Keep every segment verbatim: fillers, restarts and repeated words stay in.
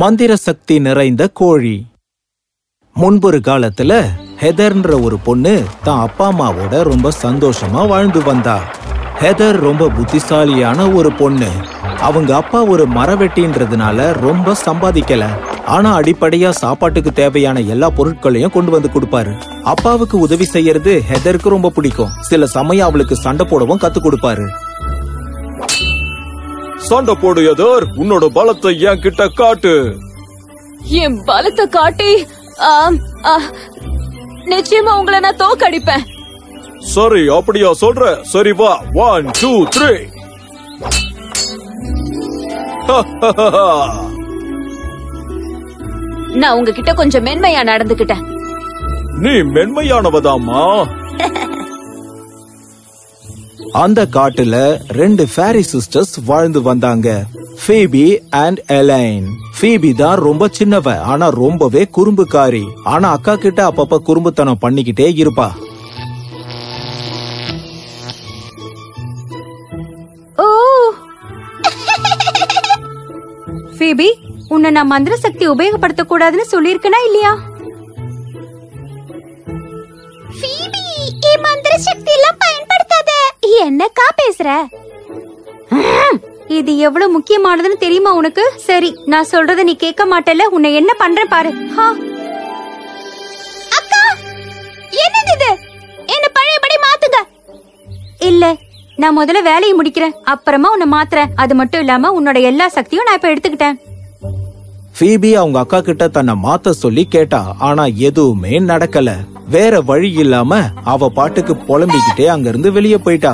மந்திர சக்தி நிறைந்த கோழி. முன்பொரு காலத்துல ஹெதர்ன்ற ஒரு பொண்ணு தான் அப்பா அம்மாவோட ரொம்ப சந்தோஷமா வாழ்ந்து வந்தா. ஹெதர் ரொம்ப புத்திசாலியான ஒரு பொண்ணு. அவங்க அப்பா ஒரு மரவெட்டின்றதுனால ரொம்ப சம்பாதிக்கல, ஆனா அடிப்படையா சாப்பாட்டுக்கு தேவையான எல்லா பொருட்களையும் கொண்டு வந்து கொடுப்பாரு. அப்பாவுக்கு உதவி செய்யறது ஹெதருக்கு ரொம்ப பிடிக்கும். சில சமயம் அவளுக்கு சண்டை போடவும் கத்து கொடுப்பாரு. சண்டை போடு எதர், உன்னோட பலத்தை என் கிட்ட காட்டு. என் பலத்தை காட்டி நிச்சயமா உங்களை நான் தோக்கடிப்பேன். சரி, அப்படியா சொல்ற? சரி வா, ஒன் டூ த்ரீ. நான் உங்ககிட்ட கொஞ்சம் மென்மையா நடந்துகிட்டேன். நீ மென்மையானவதாமா. அந்த காட்டுல ரெண்டு ஃபேரி சிஸ்டர்ஸ் வாழ்ந்து வந்தாங்க, ஃபீபி அண்ட் எலைன். ஃபீபி தான் ரொம்ப சின்னவ, ஆனா ரொம்பவே குறும்புக்காரி. ஆனா அக்கா கிட்ட அப்பப்ப குறும்புத்தனம் பண்ணிக்கிட்டே இருப்பா. ஓ ஃபீபி, உன்னை நான் மந்திர சக்தி உபயோகப்படுத்த கூடாதுன்னு சொல்லியிருக்கனா இல்லையா? ஃபீபி, ஏ மந்திர சக்தி எல்லாம் பயன்படுத்தாத. என்னக்கா பேசுற? இது எவ்வளவு முக்கியமானதுன்னு தெரியுமா உனக்கு? சரி, நான் சொல்றத நீ கேட்க மாட்டல, உன்னை என்ன பண்ற பாரு. அக்கா, என்னது இது? என்ன பழையபடி மாத்துங்க. இல்ல, நான் முதல்ல வேலையை முடிக்கிறேன், அப்புறமா உன்னை மாத்துறேன். அது மட்டும் இல்லாம உன்னோட எல்லா சக்தியும் நான் இப்ப எடுத்துக்கிட்டேன். ஃபீபி அவங்க அக்கா கிட்ட தன்னை மாத்த சொல்லி கேட்டா, ஆனா எதுவுமே நடக்கல. வேற வழி இல்லாம அவ பாட்டுக்கு புலம்பிக்கிட்டே அங்கிருந்து வெளியே போயிட்டா.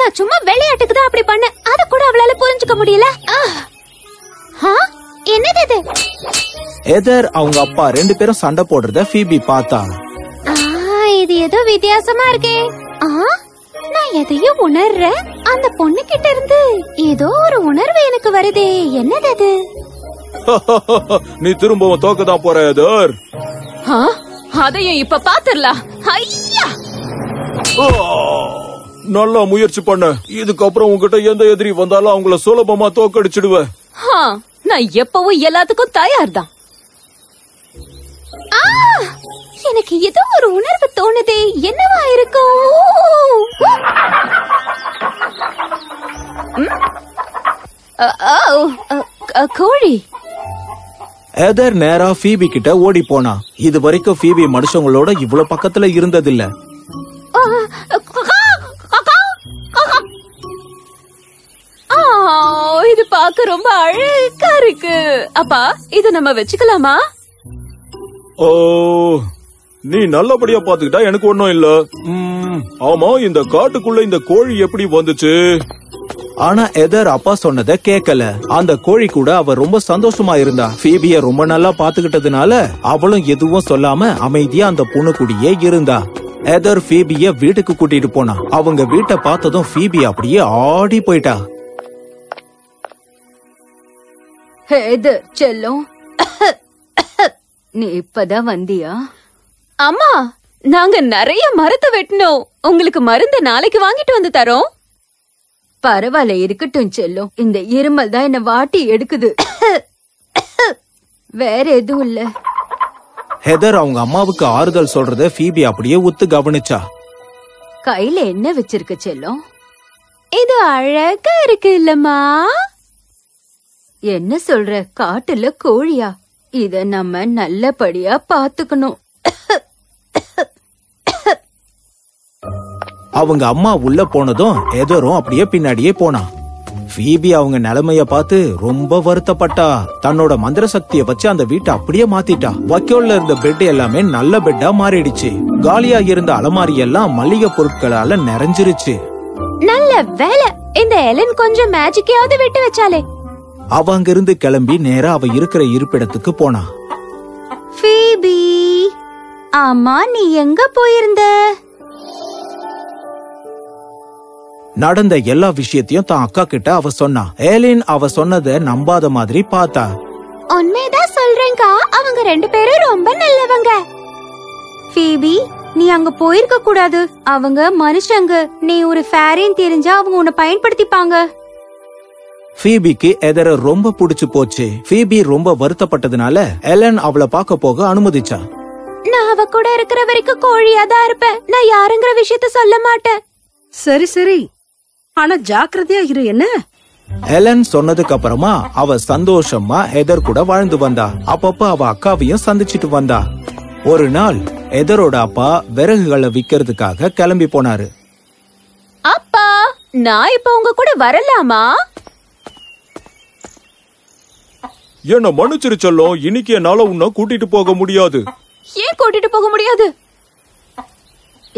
நான் சும்மா விளையாட்டுக்கு தான் அப்படி பண்ண, அத கூட அவளால புரிஞ்சுக்க முடியல. என்னது? எதர் அவங்க அப்பா ரெண்டு பேரும் சண்டை போடுறத ஃபீபி பார்த்தா. இது ஏதோ வித்தியாசமா இருக்கே. நான் எதையோ உணர்றேன். அந்த பொண்ணு கிட்ட இருந்து ஏதோ ஒரு உணர்வு எனக்கு வருதே. என்னது அது? நீ திரும்பவும் தோக்கதான் போற எதர். அதையும் இப்ப பாத்துடலாம். நல்லா முயற்சி பண்ண. இதுக்கப்புறம் உங்ககிட்ட எந்த எதிரி வந்தாலும் அவங்கள சுலபமா தோக்கடிச்சிடுவேன். நான் எப்பவும் எல்லாத்துக்கும் தயார் தான். எனக்கு ஏதோ ஒரு உணர்வு தோணுதே, என்னவா இருக்கும்? கோழி. எதர் நேரா ஃபீபி கிட்ட ஓடி போனா. இது வரைக்கும் ஃபீபி மனுஷங்களோட இவ்வளவு பக்கத்துல இருந்ததில்ல. இது பாக்க ரொம்ப அழகா இருக்கு. அப்பா, இது நம்ம வச்சுக்கலாமா? ஓ, நீ நல்லபடியா பாத்துக்கிட்டா எனக்கு ஒண்ணும் இல்ல. ஆமா, இந்த காட்டுக்குள்ள இந்த கோழி எப்படி வந்துச்சு? ஆனா எதர் அப்பா சொன்னத கேக்கல. அந்த கோழி கூட அவ ரொம்ப சந்தோஷமா இருந்தா. ஃபீபிய ரொம்ப நல்லா பாத்துக்கிட்டதுனால அவளும் எதுவும் சொல்லாம அமைதியா அந்த பொண்ணு கூடயே இருந்தா. எதர் ஃபீபிய வீட்டுக்கு கூட்டிட்டு போனா. அவங்க வீட்டை பார்த்ததும் ஃபீபி அப்படியே ஆடி போயிட்டா. எதர் செல்லம், நீ இப்பதான் வந்தியா? அம்மா, நாங்க நிறைய மரத்தை வெட்டணும். உங்களுக்கு மருந்து நாளைக்கு வாங்கிட்டு வந்து தரோம். பரவாயில்ல, இருக்கட்டும் செல்லும். இந்த இருமல் தான் என்ன வாட்டி எடுக்குது, வேற எதுவும் இல்ல. ஹெதர் அவங்க அம்மாவுக்கு ஆறுதல் சொல்றத ஃபீபி அப்படியே உத்து கவனிச்சா. கையில என்ன வச்சிருக்க செல்லும்? இது அழகா இருக்கு இல்லம்மா. என்ன சொல்ற? காட்டுல கோழியா? இத நம்ம நல்லபடியா பாத்துக்கணும். அவங்க அம்மா உள்ள போனதும் எதரும் அப்படியே பின்னாடியே போனா. ஃபீபி அவங்க நிலைமைய பார்த்து ரொம்ப வருத்தப்பட்டா. தன்னோட மந்திர சக்திய வச்சு அந்த வீட்டை அப்படியே மாத்திட்டா. வக்கோல்ல இருந்த பெட் எல்லாமே நல்ல பெட்டா மாறிடுச்சு. காலியா இருந்த அலமாரி எல்லாம் மளிகை பொருட்களால நிறைஞ்சிருச்சு. நல்ல வேலை, இந்த எலன் கொஞ்சம் மேஜிக்கையாவது விட்டு வச்சாலே. அவ அங்கிருந்து கிளம்பி நேரா அவ இருக்கிற இருப்பிடத்துக்கு போனா. ஃபீபி, ஆமா, நீ எங்க போயிருந்த? நடந்த எல்லா விஷயத்தையும் தான் அக்கா கிட்ட அவ சொன்னா. ஏலின் அவ சொன்னத நம்பாத மாதிரி பார்த்தா. உண்மைதான் சொல்றேங்க, அவங்க ரெண்டு பேரும் ரொம்ப நல்லவங்க. ஃபீபி, நீ அங்க போயிருக்க கூடாது. அவங்க மனுஷங்க. நீ ஒரு ஃபேரின்னு தெரிஞ்சா அவங்க உன்னை பயன்படுத்திப்பாங்க. ஃபீபிக்கு எதர ரொம்ப பிடிச்சு போச்சு. ஃபீபி ரொம்ப வருத்தப்பட்டதுனால எலன் அவளை பாக்க போக அனுமதிச்சா. நான் அவ கூட இருக்கிற வரைக்கும் கோழியா தான் இருப்பேன். நான் யாருங்கிற விஷயத்தை சொல்ல மாட்டேன். சரி சரி, ஆனா ஜாக்கிரதையா இரு என்ன? எலன் சொன்னதுக்கு அப்புறமா அவ சந்தோஷமா எதர் கூட வாழ்ந்து வந்தா. அப்பப்ப அவ அக்காவையும் சந்திச்சிட்டு வந்தா. ஒரு நாள் எதரோட அப்பா விறகுகளை விக்கிறதுக்காக கிளம்பி போனாரு. அப்பா, நான் இப்ப உங்க கூட வரலாமா? என்ன மனுச்சிரு சொல்லும், இன்னைக்கு என்னால உன்னை கூட்டிட்டு போக முடியாது. ஏன் கூட்டிட்டு போக முடியாது?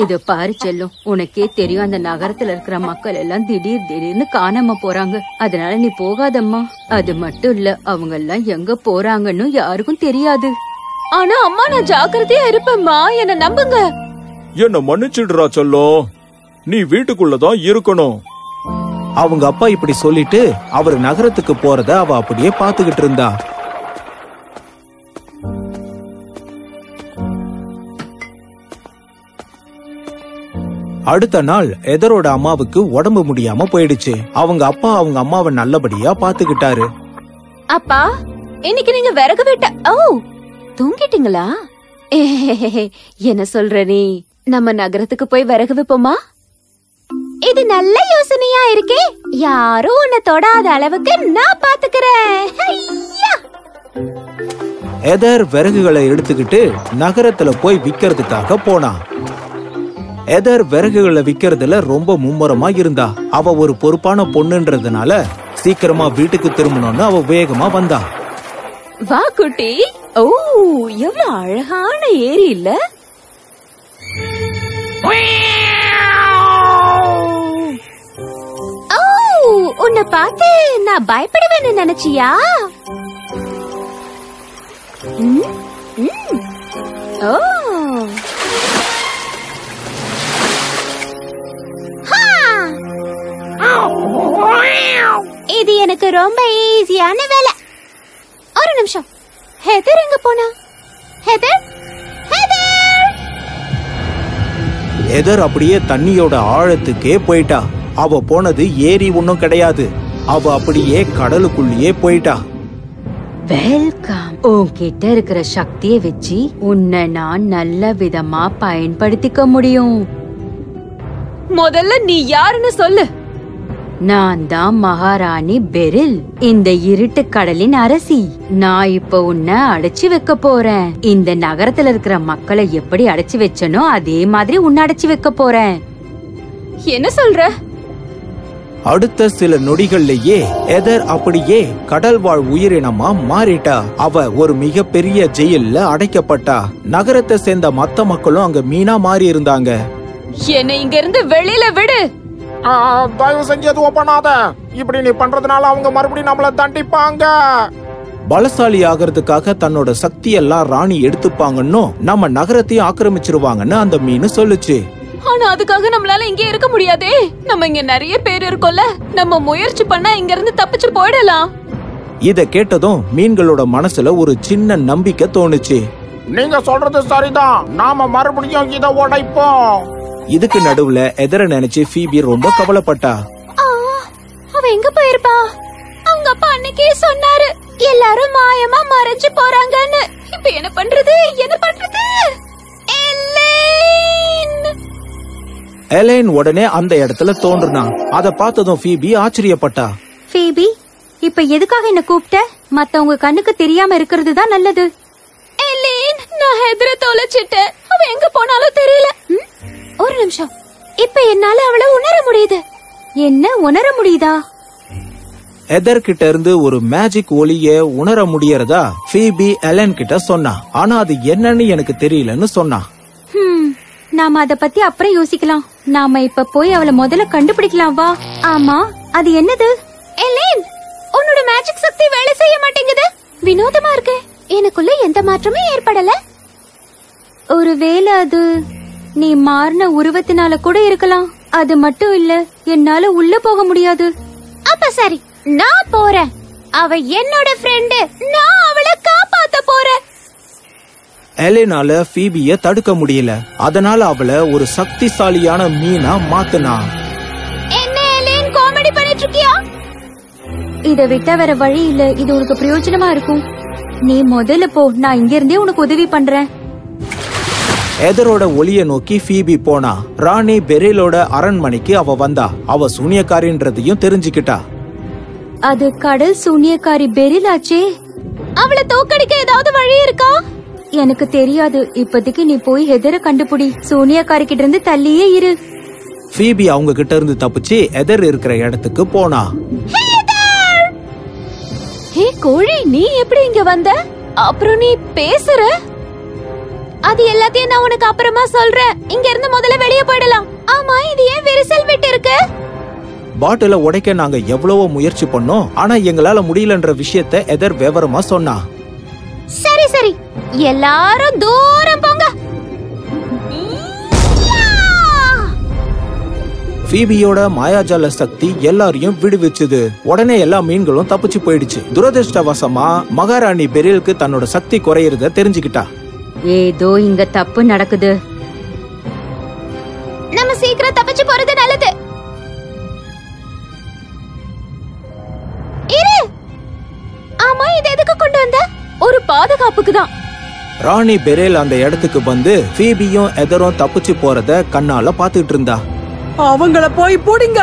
இது பாரு செல்லும், உனக்கே தெரியும் அந்த நகரத்துல இருக்கிற மக்கள் எல்லாம் திடீர் திடீர்னு காணாம போறாங்க. அதனால நீ போகாதம்மா. அது மட்டும் இல்ல, அவங்க எல்லாம் எங்க போறாங்கன்னு யாருக்கும் தெரியாது. ஆனா அம்மா, நான் ஜாக்கிரதையா இருப்பேம்மா, என்ன நம்புங்க. என்ன மன்னிச்சிடுறா செல்லும், நீ வீட்டுக்குள்ளதான் இருக்கணும். அவங்க அப்பா இப்படி சொல்லிட்டு அவர் நகரத்துக்கு போறத அவ அப்படியே பாத்துக்கிட்டு இருந்தா. அடுத்த நாள் எதரோட அம்மாவுக்கு உடம்பு முடியாம போயிடுச்சு. அவங்க அப்பா அவங்க அம்மாவை நல்லபடியா பாத்துக்கிட்டாரு. அப்பா, இன்னைக்கு நீங்க விறகு வெட்ட ஓ தூங்கிட்டீங்களா? என்ன சொல்ற நீ? நம்ம நகரத்துக்கு போய் விறகு வைப்போமா? இது நல்ல யோசனையா இருக்கே. யாரும் உன்னை தொடாத அளவுக்கு நான் பாத்துக்கிறேன். எதர் விறகுகளை எடுத்துக்கிட்டு நகரத்துல போய் விக்கிறதுக்காக போனா. எதர் விறகுகளை விக்கிறதுல ரொம்ப மும்முரமா இருந்தா. அவ ஒரு பொறுப்பான பொண்ணுன்றதுனால சீக்கிரமா வீட்டுக்கு திரும்பணும்னு அவ வேகமா வந்தா. வா குட்டி. ஓ, எவ்வளவு அழகான ஏரி இல்ல? ஓ, உன்னை பார்த்து நான் பயப்படுவேன்னு நினைச்சியா? ஓ, இது எனக்கு ரொம்ப ஈஸியான வேலை. ஒரு நிமிஷம், ஹெதர் எங்க போனா? ஹெதர் ஹெதர் ஹெதர் அப்படியே தண்ணியோட ஆழத்துக்கே போயிட்டா. அவ போனது ஏரி ஒண்ணும் கிடையாது. அவ அப்படியே கடலுக்குள்ளேயே போயிட்டா. வெல்கம். உன்கிட்ட இருக்கிற சக்தியை வச்சு உன்னை நான் நல்ல விதமா பயன்படுத்திக்க முடியும். முதல்ல நீ யாருன்னு சொல்லு. நான் தான் மகாராணி பெரில், இந்த இருட்டு கடலின் அரசி. நான் இப்ப உன்னை அடைச்சு வைக்க போறேன். இந்த நகரத்துல இருக்கிற மக்களை எப்படி அடைச்சு வச்சனோ அதே மாதிரி உன்னை அடைச்சு வைக்க போறேன். என்ன சொல்ற? அடுத்த சில நொடிகள்லயே எதர் அப்படியே கடல் வாழ் உயிரினமா மாறிட்டா. அவ ஒரு மிகப்பெரிய ஜெயில்ல அடைக்கப்பட்டா. நகரத்தை சேர்ந்த மத்த மக்களும் அங்க மீனா மாறி இருந்தாங்க. என்னை இங்க இருந்து வெளியில விடு. தயவு செஞ்சு எதுவும் பண்ணாத. இப்படி நீ பண்றதுனால அவங்க மறுபடியும் நம்மள தண்டிப்பாங்க. பலசாலி ஆகிறதுக்காக தன்னோட சக்தி எல்லாம் ராணி எடுத்துப்பாங்கன்னு நம்ம நகரத்தையும் ஆக்கிரமிச்சிருவாங்கன்னு அந்த மீன் சொல்லுச்சு. ஆனா அதுக்காக நம்மளால இங்கே இருக்க முடியாதே. நம்ம இங்க நிறைய பேர் இருக்கோம்ல, நம்ம முயற்சி பண்ணா இங்க இருந்து தப்பிச்சு போயிடலாம். இத கேட்டதும் மீன்களோட மனசுல ஒரு சின்ன நம்பிக்கை தோணுச்சு. நீங்க சொல்றது சரிதான், நாம மறுபடியும் இத உடைப்போம். இதுக்கு நடுவுல எதர நினைச்சு ஃபீபி ரொம்ப கவலைப்பட்டா. அவ எங்க போயிருப்பா? அவங்க அப்பா அன்னைக்கே சொன்னாரு, எல்லாரும் மாயமா மறைஞ்சு போறாங்கன்னு. இப்ப என்ன பண்றது என்ன பண்றது? எலைன் எலைன் உடனே அந்த இடத்துல தோன்றுனா. அத பார்த்ததும் ஃபீபி ஆச்சரியப்பட்டா. ஃபீபி, இப்ப எதுக்காக என்ன கூப்பிட்ட? மத்தவங்க கண்ணுக்கு தெரியாம இருக்கிறது தான் நல்லது. எலைன், நான் எதர தொலைச்சிட்டேன். அவ எங்க போனாலும் தெரியல. ஒரு நிமிஷம், இப்ப என்னால அவளை உணர முடியுது. என்ன உணர முடியுதா? எதர் கிட்ட இருந்து ஒரு மேஜிக் ஒளிய உணர முடியறதா ஃபீபி எலன் கிட்ட சொன்னா. ஆனா அது என்னன்னு எனக்கு தெரியலன்னு சொன்னா. நாம அத பத்தி அப்புறம் யோசிக்கலாம். நாம இப்ப போய் அவளை முதல்ல கண்டுபிடிக்கலாம் வா. ஆமா, அது என்னது? எலன், உன்னோட மேஜிக் சக்தி வேலை செய்ய மாட்டேங்குது. வினோதமா இருக்கு. எனக்குள்ள எந்த மாற்றமே ஏற்படல. ஒருவேளை அது நீ மாறின உருவத்தினால கூட இருக்கலாம். அது மட்டும் இல்ல, என்னால உள்ள போக முடியாது. அப்ப சரி, நான் போறேன். அவ என்னோட ஃப்ரெண்ட், நான் அவளை காப்பாத்த போறேன். எலனால ஃபீபியை தடுக்க முடியல. அதனால அவளை ஒரு சக்திசாலியான மீனா மாத்தினா. என்ன எலன், காமெடி பண்ணிட்டு இருக்கியா? இத விட்ட வர வழி இல்ல, இது உனக்கு பிரயோஜனமா இருக்கும். நீ முதல்ல போ, நான் இங்க இருந்தே உனக்கு உதவி பண்றேன். எதரோட ஒளிய நோக்கி ஃபீபி போனா. ராணி பெரிலோட அரண்மனைக்கு அவ வந்தா. அவ சூனியக்காரின்றதையும் தெரிஞ்சுக்கிட்டா. அது கடல் சூனியக்காரி பெரிலாச்சே. அவளை தோக்கடிக்க ஏதாவது வழி இருக்கா? எனக்கு தெரியாது. இப்போதைக்கு நீ போய் எதர கண்டுபிடி. சூனியக்காரி கிட்ட இருந்து தள்ளியே இரு. ஃபீபி அவங்க கிட்ட இருந்து தப்பிச்சு எதர் இருக்கிற இடத்துக்கு போனா. ஹே கோழி, நீ எப்படி இங்க வந்த? அப்புறம் நீ பேசுற? அது எல்லாத்தையும் நான் உனக்கு அப்புறமா சொல்றேன். இங்க இருந்து முதல்ல வெளியே போய்டலாம். ஆமா, இது ஏன் விரிசல் விட்டு இருக்கு? பாட்டில உடைக்க நாங்க எவ்வளவோ முயற்சி பண்ணோம், ஆனா எங்களால முடியலன்ற விஷயத்தை எதர் விவரமா சொன்னா. சரி சரி, எல்லாரும் தூரம் போங்க. ஃபீபியோட மாயாஜால சக்தி எல்லாரையும் விடுவிச்சது. உடனே எல்லா மீன்களும் தப்பிச்சு போயிடுச்சு. துரதிருஷ்டவசமா மகாராணி பெரிலுக்கு தன்னோட சக்தி குறையறத தெரிஞ்சுக்கிட்டா. ஏதோ இங்க தப்பு நடக்குது. நம்ம சீக்கிரம் தப்பிச்சு போறது நல்லது. ஆமா, இது எதுக்கு கொண்டு வந்த? ஒரு பாதுகாப்புக்கு தான். ராணி பெரில் அந்த இடத்துக்கு வந்து ஃபீபியும் எதரும் தப்பிச்சு போறத கண்ணால பாத்துட்டு இருந்தா. அவங்கள போய் போடுங்க.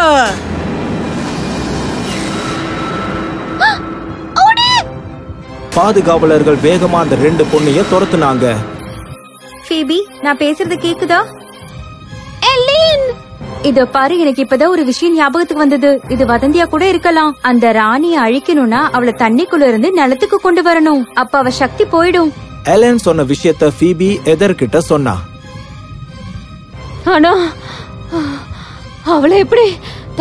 பாதுகாவலர்கள் வேகமா அந்த ரெண்டு பொண்ணைய துரத்துனாங்க. ஃபீபி, நான் பேசுறது கேக்குதா? எலின், இத பாரு, எனக்கு இப்பதான் ஒரு விஷயம் ஞாபகத்துக்கு வந்தது. இது வதந்தியா கூட இருக்கலாம். அந்த ராணியை அழிக்கணும்னா அவளை தண்ணிக்குள்ள இருந்து நிலத்துக்கு கொண்டு வரணும். அப்ப அவ சக்தி போயிடும். எலன் சொன்ன விஷயத்த ஃபீபி எதர்கிட்ட சொன்னா. ஆனா அவளை எப்படி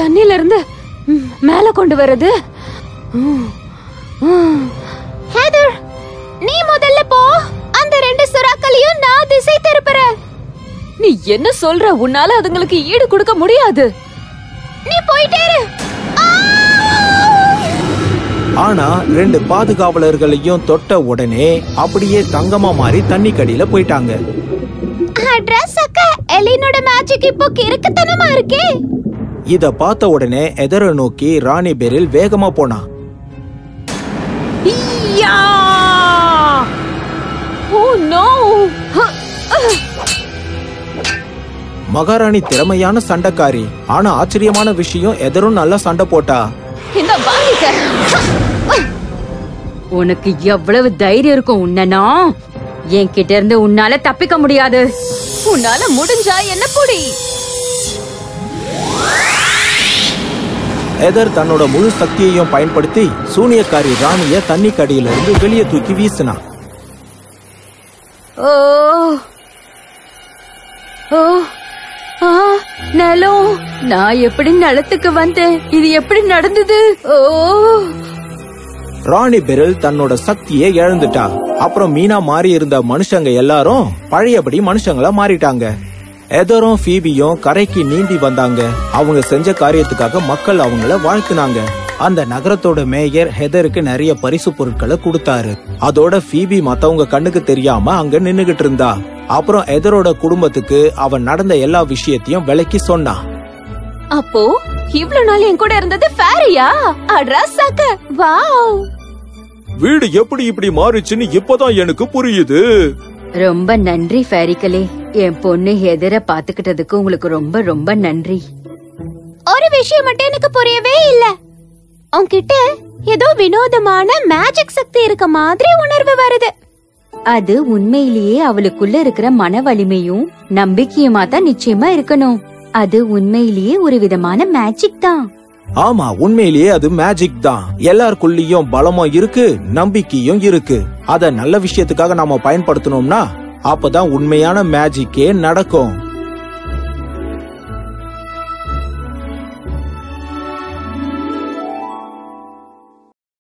தண்ணில இருந்து மேல கொண்டு வர்றது? ஹெதர், நீ முதல்ல போ. அந்த ரெண்டு சுறாக்களையும் நான் திசை திருப்புறேன். நீ என்ன சொல்ற? உன்னால அதுங்களுக்கு ஈடு கொடுக்க முடியாது. நீ போயிட்டே இரு. ஆனா ரெண்டு பாதுகாவலர்களையும் தொட்ட உடனே அப்படியே தங்கமா மாறி தண்ணி கடியில போயிட்டாங்க. எலினோட மேஜிக் இப்போ கிறுக்குத்தனமா இருக்கே. இத பார்த்த உடனே எதரை நோக்கி ராணி பெரில் வேகமா போனா. மகாராணி திறமையான சண்டைக்காரி. ஆனா ஆச்சரியமான விஷயம், எதரும் நல்லா சண்டை போட்டா. உனக்கு எவ்வளவு தைரியம் இருக்கும்? உன்னனா என் கிட்ட இருந்து உன்னால தப்பிக்க முடியாது. உன்னால முடிஞ்சா என்ன பொடி? எதர் தன்னோட முழு சக்தியையும் பயன்படுத்தி சூனியக்காரி ராணிய தண்ணி கடியில இருந்து வெளியே தூக்கி வீசினா. ஓ ஓ, நிலம், நான் எப்படி நிலத்துக்கு வந்தேன்? இது எப்படி நடந்தது? ஓ, ராணி பெரில் தன்னோட சக்தியை இழந்துட்டா. அப்புறம் மீனா மாறி இருந்த மனுஷங்க எல்லாரும் பழையபடி மனுஷங்களா மாறிட்டாங்க. எதரும் ஃபீபியும் கரைக்கு நீந்தி வந்தாங்க. அவங்க செஞ்ச காரியத்துக்காக மக்கள் அவங்கள வாழ்த்துனாங்க. அந்த நகரத்தோட மேயர் ஹெதருக்கு நிறைய பரிசு பொருட்களை கொடுத்தாரு. அதோட ஃபீபி மத்தவங்க கண்ணுக்கு தெரியாம அங்க நின்னுகிட்டு இருந்தா. அப்புறம் எதரோட குடும்பத்துக்கு அவன் நடந்த எல்லா விஷயத்தையும் விளக்கி சொன்னா. அப்போ இவ்வளவு நாள் என் கூட இருந்தது ஃபேரியா? அட்ரஸாக்க வாவ், வீடு எப்படி இப்படி மாறிச்சுன்னு இப்பதான் எனக்கு புரியுது. ரொம்ப நன்றி ஃபேரிகளே. என் பொண்ணு எதர பாத்துக்கிட்டதுக்கு உங்களுக்கு ரொம்ப ரொம்ப நன்றி. ஒரு விஷயம் மட்டும் எனக்கு புரியவே இல்ல. உன்கிட்ட ஏதோ வினோதமான மேஜிக் சக்தி இருக்க மாதிரி உணர்வு வருது. அது உண்மையிலேயே அவளுக்குள்ள இருக்கிற மன வலிமையும் நம்பிக்கையுமா தான் நிச்சயமா இருக்கணும். அது உண்மையிலேயே ஒரு விதமான மேஜிக் தான். ஆமா, உண்மையிலேயே அது மேஜிக் தான். எல்லாருக்குள்ளயும் பலமும் இருக்கு, நம்பிக்கையும் இருக்கு. அத நல்ல விஷயத்துக்காக நாம பயன்படுத்தணும்னா அப்பதான் உண்மையான மேஜிக்கே நடக்கும்.